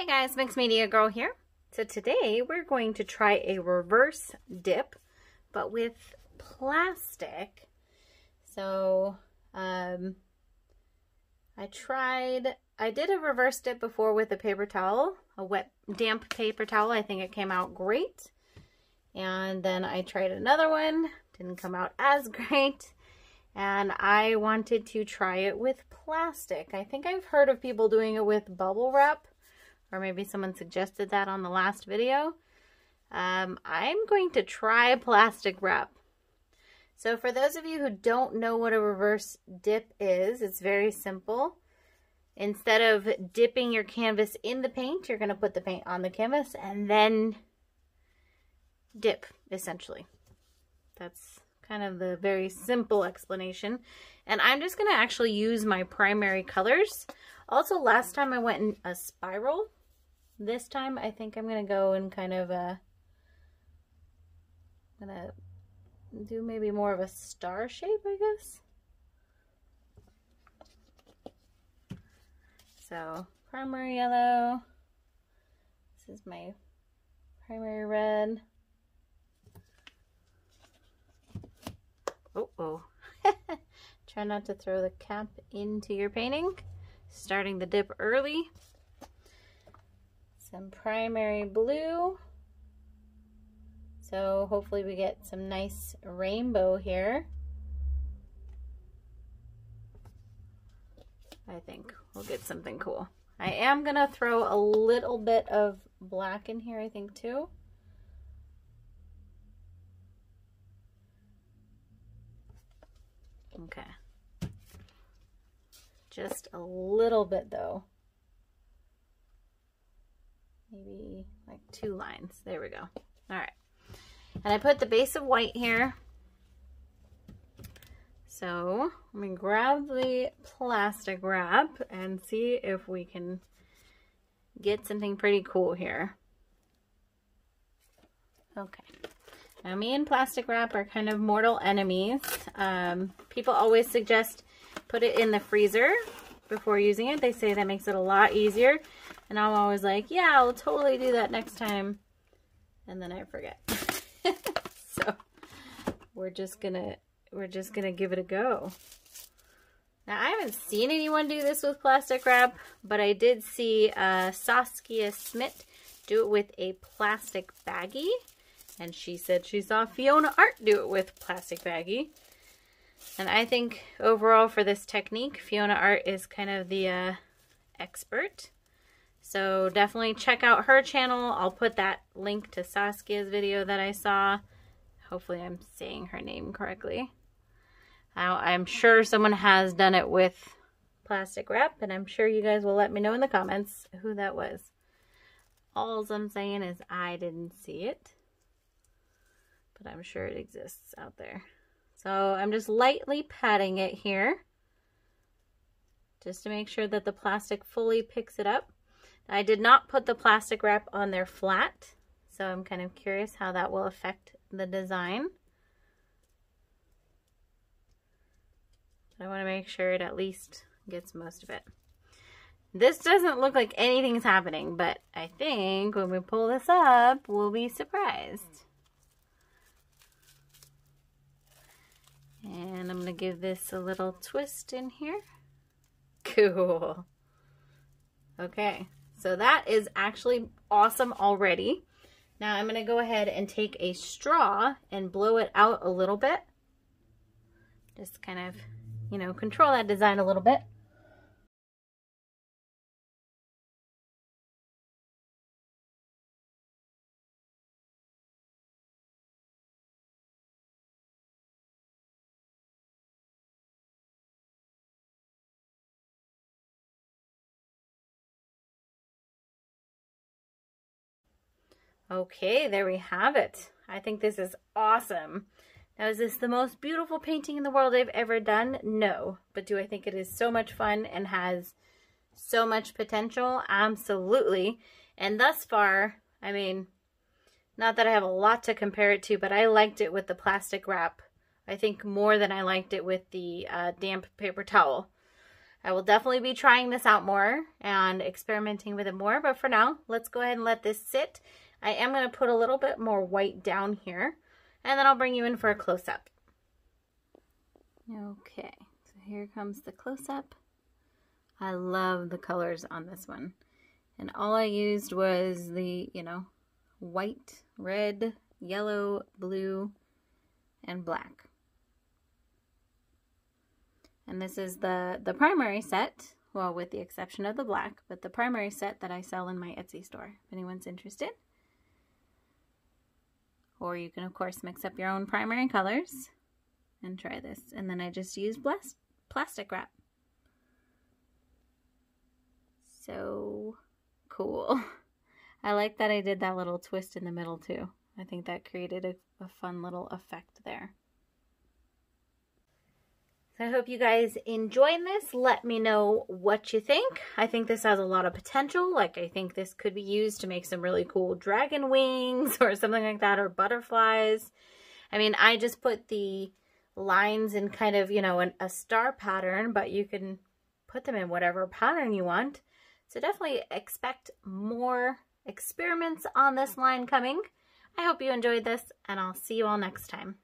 Hey guys, Mixed Media Girl here. So today we're going to try a reverse dip, but with plastic. So I did a reverse dip before with a paper towel, a wet, damp paper towel. I think it came out great. And then I tried another one, didn't come out as great. And I wanted to try it with plastic. I think I've heard of people doing it with bubble wrap, or maybe someone suggested that on the last video. I'm going to try plastic wrap. So for those of you who don't know what a reverse dip is, it's very simple. Instead of dipping your canvas in the paint, you're going to put the paint on the canvas and then dip, essentially. That's kind of the very simple explanation. And I'm just going to actually use my primary colors. Also, last time I went in a spiral. This time I think I'm going to go in kind of a, I'm going to do maybe more of a star shape, I guess. So primary yellow. This is my primary red. Uh-oh. Try not to throw the cap into your painting. Starting the dip early. Some primary blue. So hopefully we get some nice rainbow here. I think we'll get something cool. I am gonna throw a little bit of black in here, I think, too. Okay. Just a little bit though. Maybe like two lines. There we go. All right. And I put the base of white here. So let me grab the plastic wrap and see if we can get something pretty cool here. Okay. Now, me and plastic wrap are kind of mortal enemies. People always suggest put it in the freezer before using it. They say that makes it a lot easier. And I'm always like, yeah, I'll totally do that next time. And then I forget. So we're just gonna give it a go. Now, I haven't seen anyone do this with plastic wrap, but I did see Saskia Smit do it with a plastic baggie. And she said she saw Fiona Art do it with plastic baggie. And I think overall for this technique, Fiona Art is kind of the expert. So definitely check out her channel. I'll put that link to Saskia's video that I saw. Hopefully I'm saying her name correctly. I'm sure someone has done it with plastic wrap. And I'm sure you guys will let me know in the comments who that was. All I'm saying is I didn't see it. But I'm sure it exists out there. So I'm just lightly patting it here just to make sure that the plastic fully picks it up. I did not put the plastic wrap on there flat, so I'm kind of curious how that will affect the design. But I want to make sure it at least gets most of it. This doesn't look like anything's happening, but I think when we pull this up, we'll be surprised. And I'm going to give this a little twist in here. Cool. Okay. So that is actually awesome already. Now I'm going to go ahead and take a straw and blow it out a little bit. Just kind of, you know, control that design a little bit. Okay, there we have it. I think this is awesome. Now, is this the most beautiful painting in the world I've ever done? No. But do I think it is so much fun and has so much potential? Absolutely. And thus far, I mean, not that I have a lot to compare it to, but I liked it with the plastic wrap. I think more than I liked it with the damp paper towel. I will definitely be trying this out more and experimenting with it more, but for now, let's go ahead and let this sit. I am going to put a little bit more white down here, and then I'll bring you in for a close-up. Okay, so here comes the close-up. I love the colors on this one. And all I used was the, white, red, yellow, blue, and black. And this is the primary set, well, with the exception of the black, but the primary set that I sell in my Etsy store, if anyone's interested. Or you can, of course, mix up your own primary colors and try this. And then I just use plastic wrap. So cool. I like that I did that little twist in the middle too. I think that created a fun little effect there. So I hope you guys enjoyed this. Let me know what you think. I think this has a lot of potential. Like, I think this could be used to make some really cool dragon wings or something like that, or butterflies. I mean, I just put the lines in kind of, a star pattern, but you can put them in whatever pattern you want. So definitely expect more experiments on this line coming. I hope you enjoyed this, and I'll see you all next time.